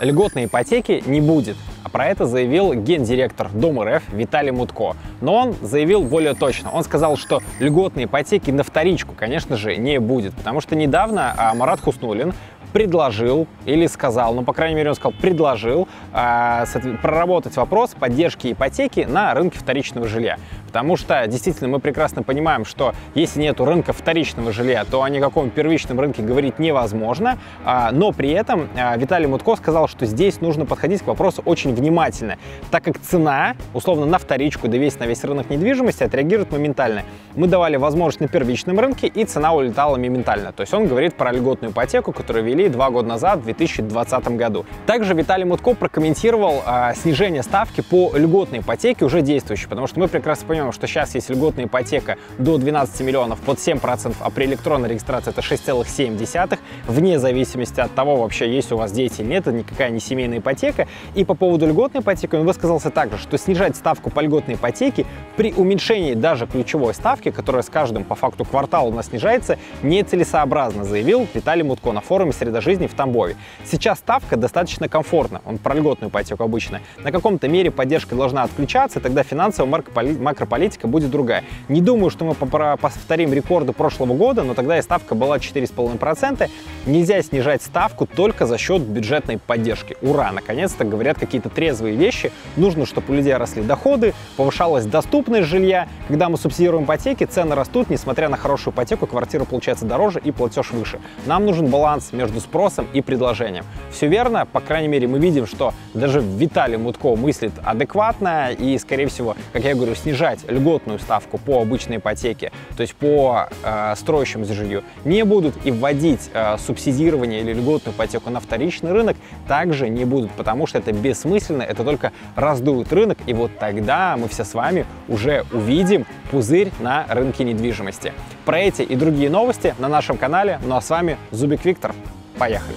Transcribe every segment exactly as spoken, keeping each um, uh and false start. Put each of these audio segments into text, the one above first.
Льготной ипотеки не будет, а про это заявил гендиректор Дом.РФ Виталий Мутко. Но он заявил более точно. Он сказал, что льготной ипотеки на вторичку, конечно же, не будет, потому что недавно Марат Хуснуллин предложил или сказал, ну, по крайней мере, он сказал, предложил э, проработать вопрос поддержки ипотеки на рынке вторичного жилья. Потому что, действительно, мы прекрасно понимаем, что если нет рынка вторичного жилья, то о никаком первичном рынке говорить невозможно. Э, но при этом э, Виталий Мутко сказал, что здесь нужно подходить к вопросу очень внимательно, так как цена, условно, на вторичку, да весь на весь рынок недвижимости отреагирует моментально. Мы давали возможность на первичном рынке, и цена улетала моментально. То есть он говорит про льготную ипотеку, которую вели два года назад, в две тысячи двадцатом году. Также Виталий Мутко прокомментировал э, снижение ставки по льготной ипотеке уже действующей, потому что мы прекрасно понимаем, что сейчас есть льготная ипотека до двенадцати миллионов под семь процентов, а при электронной регистрации это шесть целых семь десятых, вне зависимости от того, вообще есть у вас дети или нет, это никакая не семейная ипотека. И по поводу льготной ипотеки он высказался также, что снижать ставку по льготной ипотеке при уменьшении даже ключевой ставки, которая с каждым по факту кварталом у нас снижается, нецелесообразно, заявил Виталий Мутко на форуме «Среда жизни» в Тамбове. Сейчас ставка достаточно комфортна, он про льготную ипотеку обычно. На каком-то мере поддержка должна отключаться, и тогда финансовая макрополитика будет другая. Не думаю, что мы повторим рекорды прошлого года, но тогда и ставка была четыре целых пять десятых процента. Нельзя снижать ставку только за счет бюджетной поддержки. Ура! Наконец-то говорят какие-то трезвые вещи. Нужно, чтобы у людей росли доходы, повышалась доступность жилья. Когда мы субсидируем ипотеки, цены растут, несмотря на хорошую ипотеку, квартира получается дороже и платеж выше. Нам нужен баланс между спросом и предложением. Все верно, по крайней мере, мы видим, что даже Виталий Мутко мыслит адекватно и, скорее всего, как я говорю, снижать льготную ставку по обычной ипотеке, то есть по э, строящемуся жилью, не будут, и вводить э, субсидирование или льготную ипотеку на вторичный рынок также не будут, потому что это бессмысленно, это только раздует рынок, и вот тогда мы все с вами уже увидим пузырь на рынке недвижимости. Про эти и другие новости на нашем канале, ну а с вами Зубик Виктор. Поехали!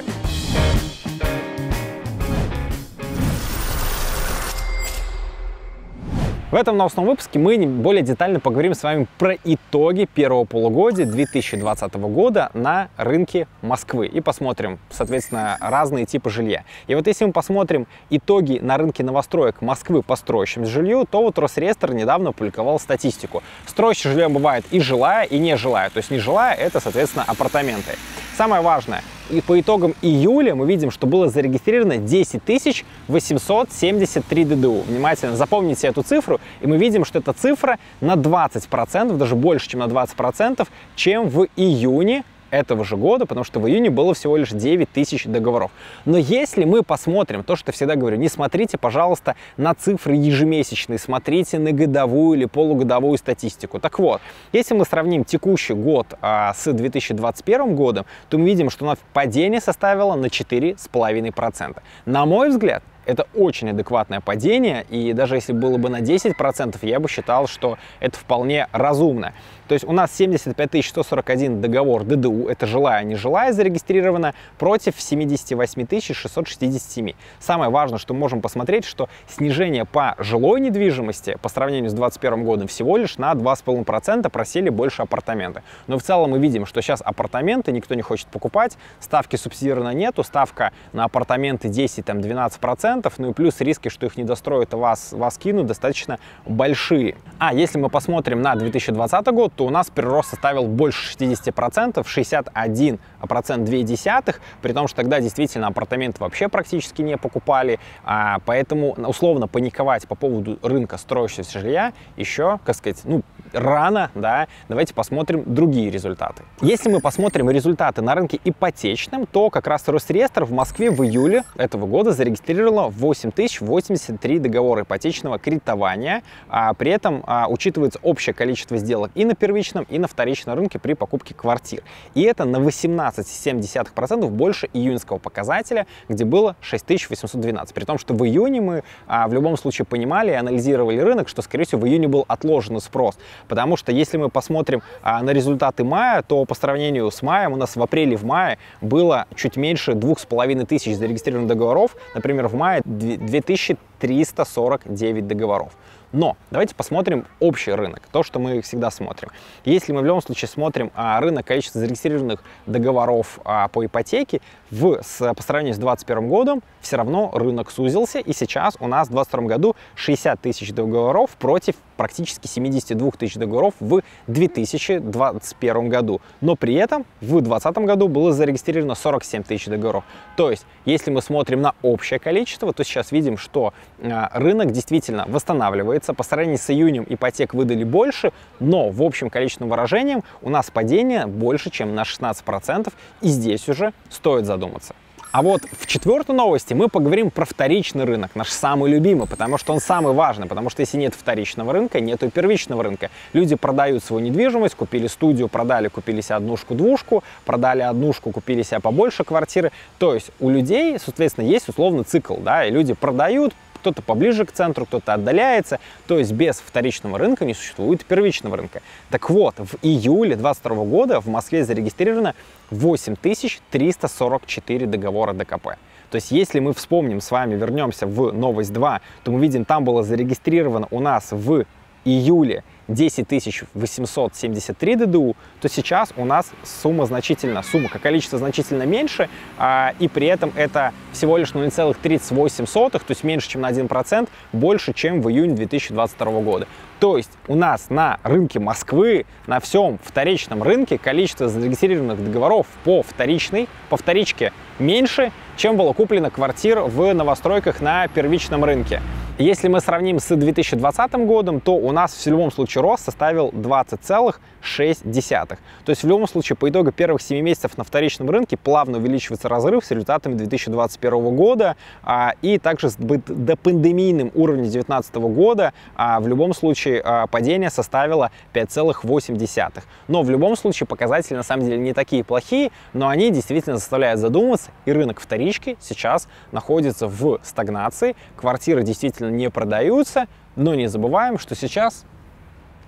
В этом новостном выпуске мы более детально поговорим с вами про итоги первого полугодия две тысячи двадцатого года на рынке Москвы и посмотрим, соответственно, разные типы жилья. И вот если мы посмотрим итоги на рынке новостроек Москвы по строящимся жилью, то вот Росреестр недавно опубликовал статистику. Строящее жилье бывает и жилая, и нежилая. То есть нежилая — это, соответственно, апартаменты. Самое важное. И по итогам июля мы видим, что было зарегистрировано десять тысяч восемьсот семьдесят три ДДУ. Внимательно запомните эту цифру, и мы видим, что эта цифра на двадцать процентов, даже больше, чем на двадцать процентов, чем в июне этого же года, потому что в июне было всего лишь девять тысяч договоров. Но если мы посмотрим, то, что всегда говорю, не смотрите, пожалуйста, на цифры ежемесячные, смотрите на годовую или полугодовую статистику. Так вот, если мы сравним текущий год а, с две тысячи двадцать первым годом, то мы видим, что у нас падение составило на четыре целых пять десятых процента. На мой взгляд, это очень адекватное падение, и даже если было бы на десять процентов, я бы считал, что это вполне разумно. То есть у нас семьдесят пять тысяч сто сорок один договор ДДУ, это жилая, нежилая, зарегистрировано, против семидесяти восьми тысяч шестисот шестидесяти семи. Самое важное, что мы можем посмотреть, что снижение по жилой недвижимости по сравнению с две тысячи двадцать первым годом всего лишь на два целых пять десятых процента, просели больше апартаменты. Но в целом мы видим, что сейчас апартаменты никто не хочет покупать, ставки субсидированы нету, ставка на апартаменты десять-двенадцать процентов. Ну и плюс риски, что их не достроят, а вас, вас кинут, достаточно большие. А если мы посмотрим на две тысячи двадцатый год, то у нас прирост составил больше шестидесяти процентов, шестьдесят один целых две десятых процента, при том, что тогда действительно апартаменты вообще практически не покупали, а поэтому условно паниковать по поводу рынка строящегося жилья еще, как сказать, ну, рано, да. Давайте посмотрим другие результаты. Если мы посмотрим результаты на рынке ипотечном, то как раз Росреестр в Москве в июле этого года зарегистрировал восемь тысяч восемьдесят три договора ипотечного кредитования, а при этом а, учитывается общее количество сделок и на первичном, и на вторичном рынке при покупке квартир. И это на восемнадцать целых семь десятых процента больше июньского показателя, где было шесть тысяч восемьсот двенадцать. При том, что в июне мы а, в любом случае понимали и анализировали рынок, что, скорее всего, в июне был отложен спрос. Потому что если мы посмотрим а, на результаты мая, то по сравнению с маем у нас в апреле и в мае было чуть меньше двух с половиной тысяч зарегистрированных договоров. Например, в мае две тысячи триста сорок девять договоров. Но давайте посмотрим общий рынок, то, что мы всегда смотрим. Если мы в любом случае смотрим рынок количества зарегистрированных договоров по ипотеке, в, с, по сравнению с две тысячи двадцать первым годом все равно рынок сузился, и сейчас у нас в две тысячи двадцать втором году шестьдесят тысяч договоров против практически семидесяти двух тысяч договоров в две тысячи двадцать первом году. Но при этом в две тысячи двадцатом году было зарегистрировано сорок семь тысяч договоров. То есть, если мы смотрим на общее количество, то сейчас видим, что рынок действительно восстанавливается. По сравнению с июнем ипотек выдали больше, но в общем количественном выражении у нас падение больше, чем на шестнадцать процентов, и здесь уже стоит задуматься. А вот в четвертой новости мы поговорим про вторичный рынок, наш самый любимый, потому что он самый важный, потому что если нет вторичного рынка, нет и первичного рынка. Люди продают свою недвижимость, купили студию, продали, купили себе однушку-двушку, продали однушку, купили себе побольше квартиры. То есть у людей, соответственно, есть условно цикл, да, и люди продают, кто-то поближе к центру, кто-то отдаляется. То есть без вторичного рынка не существует первичного рынка. Так вот, в июле две тысячи двадцать второго года в Москве зарегистрировано восемь тысяч триста сорок четыре договора ДКП. То есть если мы вспомним с вами, вернемся в новость два, то мы видим, там было зарегистрировано у нас в июле десять тысяч восемьсот семьдесят три ДДУ, то сейчас у нас сумма значительно, сумма, как количество значительно меньше, а, и при этом это всего лишь ноль целых тридцать восемь сотых, то есть меньше, чем на один процент, больше, чем в июне две тысячи двадцать второго года. То есть у нас на рынке Москвы, на всем вторичном рынке количество зарегистрированных договоров по вторичной, по вторичке меньше, чем было куплено квартир в новостройках на первичном рынке. Если мы сравним с две тысячи двадцатым годом, то у нас в любом случае рост составил двадцать целых шесть десятых. То есть в любом случае по итогу первых семи месяцев на вторичном рынке плавно увеличивается разрыв с результатами две тысячи двадцать первого года, а, и также с допандемийным уровнем две тысячи девятнадцатого года а, в любом случае а, падение составило пять целых восемь десятых. Но в любом случае показатели на самом деле не такие плохие, но они действительно заставляют задуматься, и рынок вторички сейчас находится в стагнации, квартиры действительно не продаются, но не забываем, что сейчас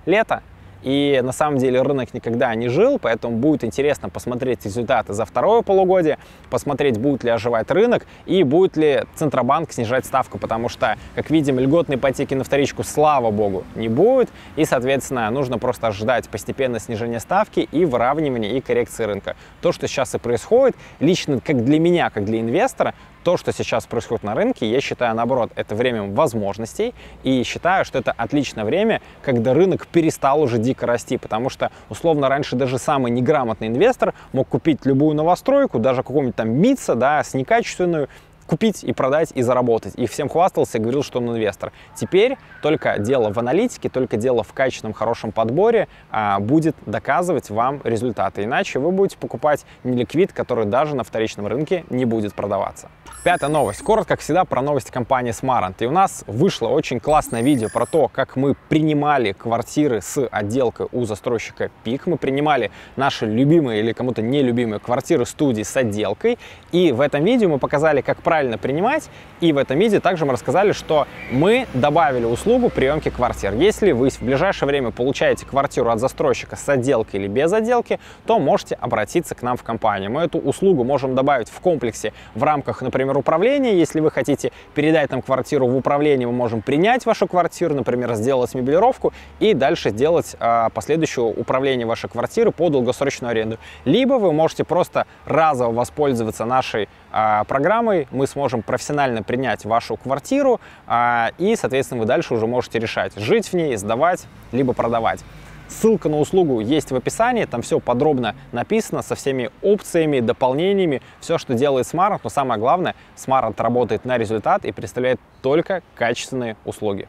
лето, и на самом деле рынок никогда не жил, поэтому будет интересно посмотреть результаты за второе полугодие, посмотреть, будет ли оживать рынок и будет ли Центробанк снижать ставку, потому что, как видим, льготной ипотеки на вторичку, слава богу, не будет, и, соответственно, нужно просто ожидать постепенное снижение ставки и выравнивания и коррекции рынка. То, что сейчас и происходит, лично как для меня, как для инвестора, то, что сейчас происходит на рынке, я считаю, наоборот, это время возможностей, и считаю, что это отличное время, когда рынок перестал уже дико расти, потому что, условно, раньше даже самый неграмотный инвестор мог купить любую новостройку, даже какого-нибудь там МИЦа, да, с некачественную, купить и продать и заработать. И всем хвастался и говорил, что он инвестор. Теперь только дело в аналитике, только дело в качественном, хорошем подборе а, будет доказывать вам результаты. Иначе вы будете покупать неликвид, который даже на вторичном рынке не будет продаваться. Пятая новость. Коротко, как всегда, про новости компании Smarent. И у нас вышло очень классное видео про то, как мы принимали квартиры с отделкой у застройщика ПИК. Мы принимали наши любимые или кому-то нелюбимые квартиры студии с отделкой. И в этом видео мы показали, как правильно принимать. И в этом видео также мы рассказали, что мы добавили услугу приемки квартир. Если вы в ближайшее время получаете квартиру от застройщика с отделкой или без отделки, то можете обратиться к нам в компанию. Мы эту услугу можем добавить в комплексе в рамках, например, управление. Если вы хотите передать нам квартиру в управление, мы можем принять вашу квартиру, например, сделать меблировку и дальше сделать э, последующее управление вашей квартиры по долгосрочную аренду. Либо вы можете просто разово воспользоваться нашей э, программой, мы сможем профессионально принять вашу квартиру э, и, соответственно, вы дальше уже можете решать, жить в ней, сдавать, либо продавать. Ссылка на услугу есть в описании, там все подробно написано, со всеми опциями, дополнениями, все, что делает Smarent, но самое главное, Smarent работает на результат и представляет только качественные услуги.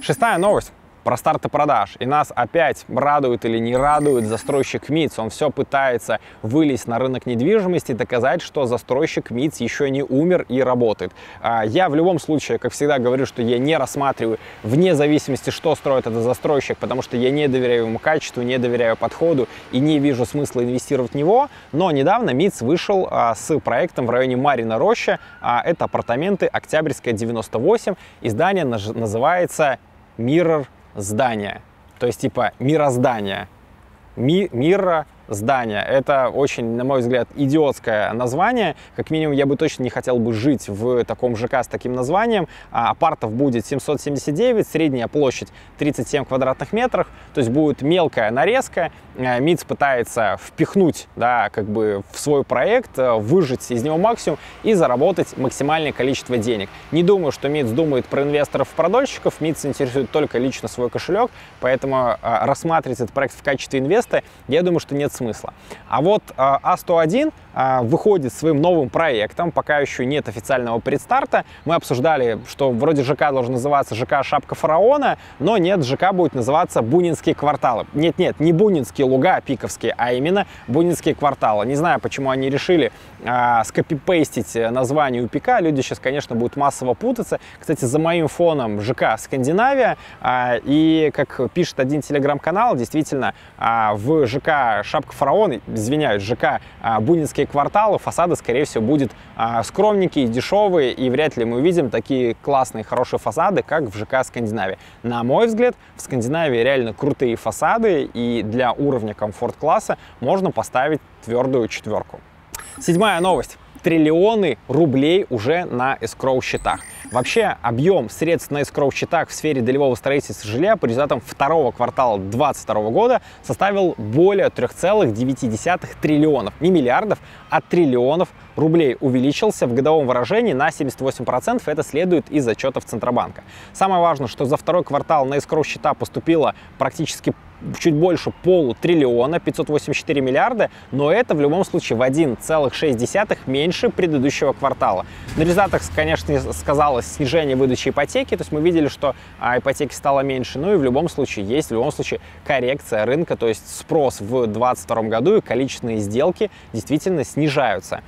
Шестая новость. Про старты продаж. И нас опять радует или не радует застройщик МИЦ. Он все пытается вылезть на рынок недвижимости, доказать, что застройщик МИЦ еще не умер и работает. Я в любом случае, как всегда, говорю, что я не рассматриваю вне зависимости, что строит этот застройщик, потому что я не доверяю ему качеству, не доверяю подходу и не вижу смысла инвестировать в него. Но недавно МИЦ вышел с проектом в районе Марина Роща. Это апартаменты Октябрьская, девяносто восемь. Издание называется «Mirror Здание», то есть типа мироздание, Ми, мира здания. Это очень, на мой взгляд, идиотское название. Как минимум, я бы точно не хотел бы жить в таком ЖК с таким названием. Апартов будет семьсот семьдесят девять, средняя площадь тридцать семь квадратных метров, то есть будет мелкая нарезка. МИЦ пытается впихнуть, да, как бы в свой проект, выжать из него максимум и заработать максимальное количество денег. Не думаю, что МИЦ думает про инвесторов и продольщиков. МИЦ интересует только лично свой кошелек, поэтому рассматривать этот проект в качестве инвеста, я думаю, что нет смысла. А вот А сто один выходит своим новым проектом, пока еще нет официального предстарта. Мы обсуждали, что вроде ЖК должен называться ЖК «Шапка фараона», но нет, ЖК будет называться «Бунинские кварталы». Нет-нет, не Бунинские луга пиковские, а именно Бунинские кварталы. Не знаю, почему они решили а, скопипейстить название у ПИКа. Люди сейчас, конечно, будут массово путаться. Кстати, за моим фоном ЖК «Скандинавия». А, и, как пишет один телеграм-канал, действительно, а, в ЖК «Шапка фараона», извиняюсь, ЖК а, «Бунинские кварталы» фасады, скорее всего, будут а, скромненькие, дешевые, и вряд ли мы увидим такие классные, хорошие фасады, как в ЖК «Скандинавия». На мой взгляд, в Скандинавии реально крутые фасады, и для уровня комфорт-класса можно поставить твердую четверку. Седьмая новость. Триллионы рублей уже на эскроу-счетах. Вообще, объем средств на эскроу-счетах в сфере долевого строительства жилья по результатам второго квартала две тысячи двадцать второго года составил более трёх целых девяти десятых триллионов, не миллиардов, а триллионов рублей, увеличился в годовом выражении на семьдесят восемь процентов. Это следует из отчетов Центробанка. Самое важное, что за второй квартал на эскроу-счета поступило практически чуть больше полутриллиона, пятьсот восемьдесят четыре миллиарда, но это в любом случае в один целых шесть десятых меньше предыдущего квартала. На результатах, конечно, сказалось снижение выдачи ипотеки, то есть мы видели, что ипотеки стало меньше, ну и в любом случае есть, в любом случае, коррекция рынка, то есть спрос в две тысячи двадцать втором году и количественные сделки действительно снижаются.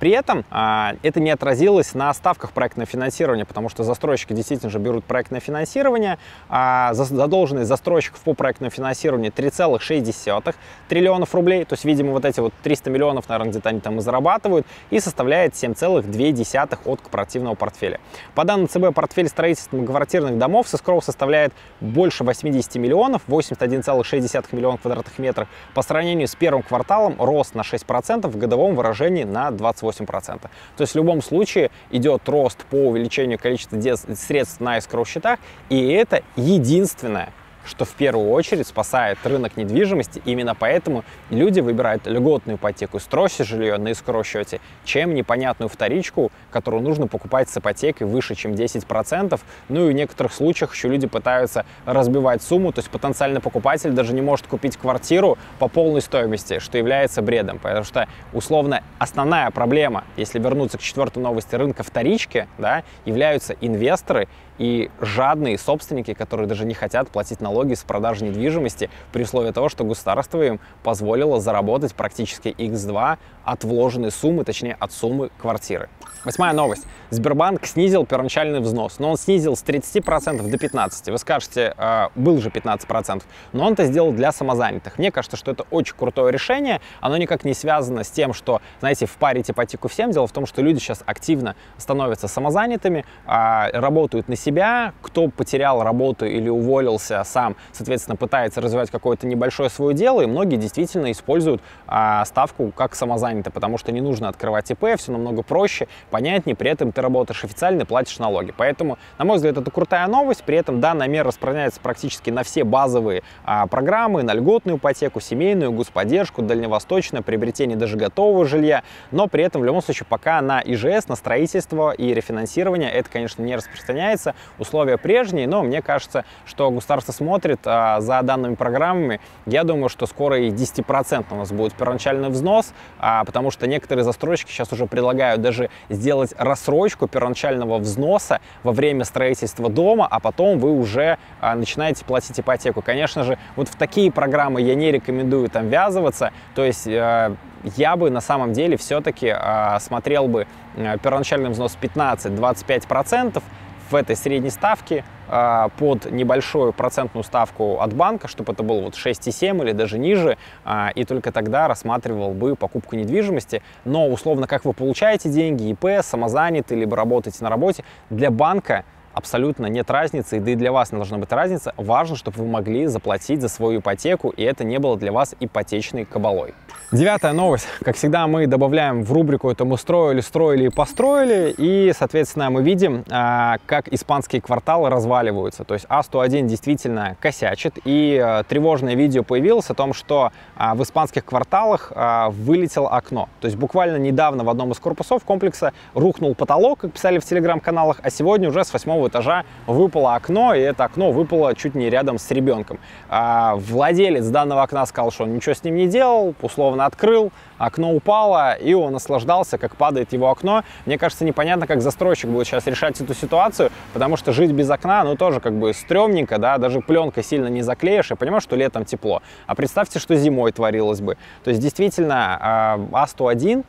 При этом это не отразилось на ставках проектного финансирования, потому что застройщики действительно же берут проектное финансирование, а задолженность застройщиков по проектному финансированию три целых шесть десятых триллионов рублей, то есть, видимо, вот эти вот триста миллионов, наверное, где-то они там и зарабатывают, и составляет семь целых две десятых от корпоративного портфеля. По данным ЦБ, портфель строительства квартирных домов с эскроу составляет больше восьмидесяти миллионов, восемьдесят один целых шесть десятых миллиона квадратных метров. По сравнению с первым кварталом рост на шесть процентов, в годовом выражении на двадцать восемь процентов. То есть, в любом случае, идет рост по увеличению количества средств на эскроу-счетах, и это единственное, что в первую очередь спасает рынок недвижимости. Именно поэтому люди выбирают льготную ипотеку, строясь жилье на эскроу-счете, чем непонятную вторичку, которую нужно покупать с ипотекой выше, чем десять процентов. Ну и в некоторых случаях еще люди пытаются разбивать сумму, то есть потенциальный покупатель даже не может купить квартиру по полной стоимости, что является бредом, потому что, условно, основная проблема, если вернуться к четвертой новости рынка вторички, да, являются инвесторы и жадные собственники, которые даже не хотят платить налоги с продажи недвижимости при условии того, что государство им позволило заработать практически икс два от вложенной суммы, точнее от суммы квартиры. Восьмая новость. Сбербанк снизил первоначальный взнос, но он снизил с тридцати процентов до пятнадцати процентов. Вы скажете, э, был же пятнадцать процентов, но он это сделал для самозанятых. Мне кажется, что это очень крутое решение. Оно никак не связано с тем, что, знаете, впарить ипотеку всем. Дело в том, что люди сейчас активно становятся самозанятыми, э, работают на себя. Кто потерял работу или уволился сам, соответственно, пытается развивать какое-то небольшое свое дело, и многие действительно используют а, ставку как самозанятый, потому что не нужно открывать ИП, все намного проще, понятнее, при этом ты работаешь официально и платишь налоги. Поэтому, на мой взгляд, это крутая новость, при этом данная мера распространяется практически на все базовые а, программы, на льготную ипотеку, семейную, господдержку, дальневосточное, приобретение даже готового жилья, но при этом, в любом случае, пока на ИЖС, на строительство и рефинансирование это, конечно, не распространяется, условия прежние, но мне кажется, что государство смотрит А, за данными программами. Я думаю, что скоро и десять процентов у нас будет первоначальный взнос, а, потому что некоторые застройщики сейчас уже предлагают даже сделать рассрочку первоначального взноса во время строительства дома, а потом вы уже а, начинаете платить ипотеку. Конечно же, вот в такие программы я не рекомендую там ввязываться, то есть а, я бы на самом деле все-таки а, смотрел бы а, первоначальный взнос пятнадцать-двадцать пять процентов, в этой средней ставке а, под небольшую процентную ставку от банка, чтобы это было вот шесть целых семь десятых или даже ниже, а, и только тогда рассматривал бы покупку недвижимости. Но условно, как вы получаете деньги, ИП, самозанятый, либо работаете на работе, для банка абсолютно нет разницы, да и для вас не должна быть разница. Важно, чтобы вы могли заплатить за свою ипотеку, и это не было для вас ипотечной кабалой. Девятая новость. Как всегда, мы добавляем в рубрику «Это мы строили, строили и построили», и, соответственно, мы видим, как испанские кварталы разваливаются. То есть А сто один действительно косячит, и тревожное видео появилось о том, что в испанских кварталах вылетело окно. То есть буквально недавно в одном из корпусов комплекса рухнул потолок, как писали в телеграм-каналах, а сегодня уже с восьмого этажа выпало окно, и это окно выпало чуть не рядом с ребенком. А владелец данного окна сказал, что он ничего с ним не делал, условно открыл, окно упало, и он наслаждался, как падает его окно. Мне кажется, непонятно, как застройщик будет сейчас решать эту ситуацию, потому что жить без окна, ну, тоже как бы стрёмненько, да, даже пленкой сильно не заклеишь, и понимаешь, что летом тепло. А представьте, что зимой творилось бы. То есть, действительно, А сто один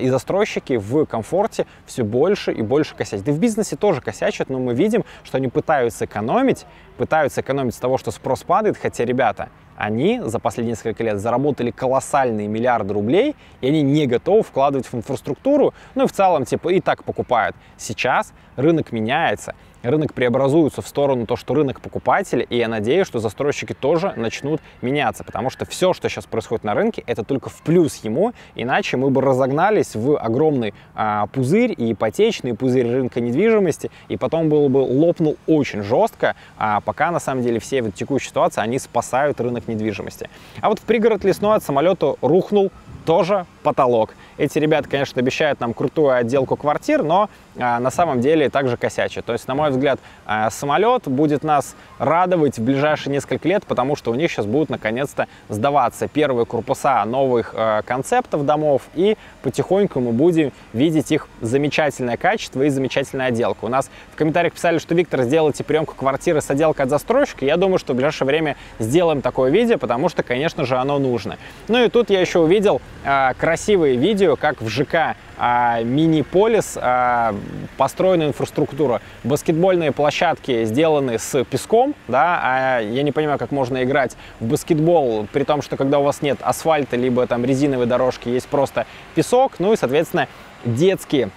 и застройщики в комфорте все больше и больше косячат. Да и в бизнесе тоже косячат, но мы видим, что они пытаются экономить, пытаются экономить с того, что спрос падает, хотя, ребята, они за последние несколько лет заработали колоссальные миллиарды рублей, и они не готовы вкладывать в инфраструктуру, ну и в целом, типа, и так покупают. Сейчас рынок меняется, рынок преобразуется в сторону то, что рынок покупателей, и я надеюсь, что застройщики тоже начнут меняться, потому что все, что сейчас происходит на рынке, это только в плюс ему, иначе мы бы разогнались в огромный а, пузырь, и ипотечный, и пузырь рынка недвижимости, и потом было бы лопнул очень жестко, а пока, на самом деле, все вот текущие ситуации, они спасают рынок недвижимости. А вот в пригород Лесной от самолета рухнул тоже потолок. Эти ребята, конечно, обещают нам крутую отделку квартир, но а, на самом деле также косячат. То есть, на мой взгляд, а, самолет будет нас радовать в ближайшие несколько лет, потому что у них сейчас будут наконец-то сдаваться первые корпуса новых а, концептов домов, и потихоньку мы будем видеть их замечательное качество и замечательную отделку. У нас в комментариях писали, что Виктор, сделайте приемку квартиры с отделкой от застройщика. Я думаю, что в ближайшее время сделаем такое видео, потому что, конечно же, оно нужно. Ну и тут я еще увидел а, красивые видео, как в ЖК а, Мини-Полис а, построена инфраструктура. Баскетбольные площадки сделаны с песком, да, а я не понимаю, как можно играть в баскетбол, при том, что когда у вас нет асфальта, либо там резиновой дорожки, есть просто песок, ну и, соответственно, детские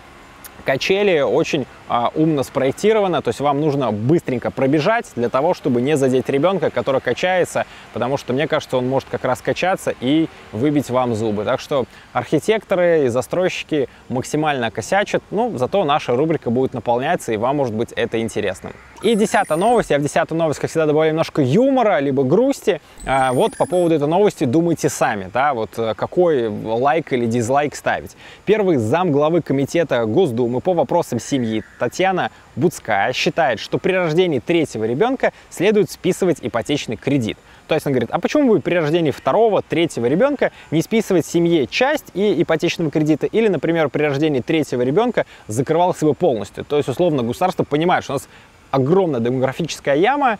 качели очень а, умно спроектировано, то есть вам нужно быстренько пробежать для того, чтобы не задеть ребенка, который качается, потому что, мне кажется, он может как раз качаться и выбить вам зубы. Так что архитекторы и застройщики максимально косячат, ну, зато наша рубрика будет наполняться, и вам, может быть, это интересно. И десятая новость. Я в десятую новость, как всегда, добавляю немножко юмора, либо грусти. А, вот по поводу этой новости думайте сами, да, вот какой лайк или дизлайк ставить. Первый зам главы комитета Госдумы и по вопросам семьи Татьяна Будская считает, что при рождении третьего ребенка следует списывать ипотечный кредит. То есть он говорит, а почему вы при рождении второго, третьего ребенка не списывать семье часть и ипотечного кредита? Или, например, при рождении третьего ребенка закрывался бы полностью? То есть, условно, государство понимает, что у нас огромная демографическая яма,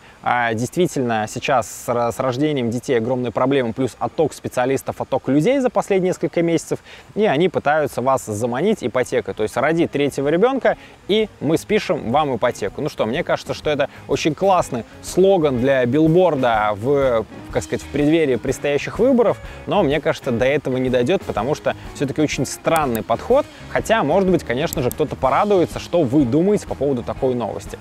действительно сейчас с рождением детей огромные проблемы, плюс отток специалистов, отток людей за последние несколько месяцев, и они пытаются вас заманить ипотекой, то есть роди третьего ребенка, и мы спишем вам ипотеку. Ну что, мне кажется, что это очень классный слоган для билборда в, как сказать, в преддверии предстоящих выборов, но мне кажется, до этого не дойдет, потому что все-таки очень странный подход, хотя, может быть, конечно же, кто-то порадуется, что вы думаете по поводу такой новости.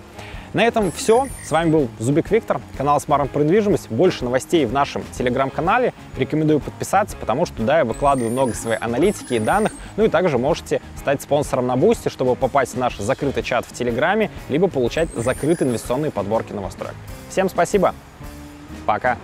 На этом все. С вами был Зубик Виктор, канал Smarent про недвижимость. Больше новостей в нашем телеграм-канале. Рекомендую подписаться, потому что туда я выкладываю много своей аналитики и данных. Ну и также можете стать спонсором на Бусти, чтобы попасть в наш закрытый чат в Телеграме, либо получать закрытые инвестиционные подборки новостроек. Всем спасибо. Пока.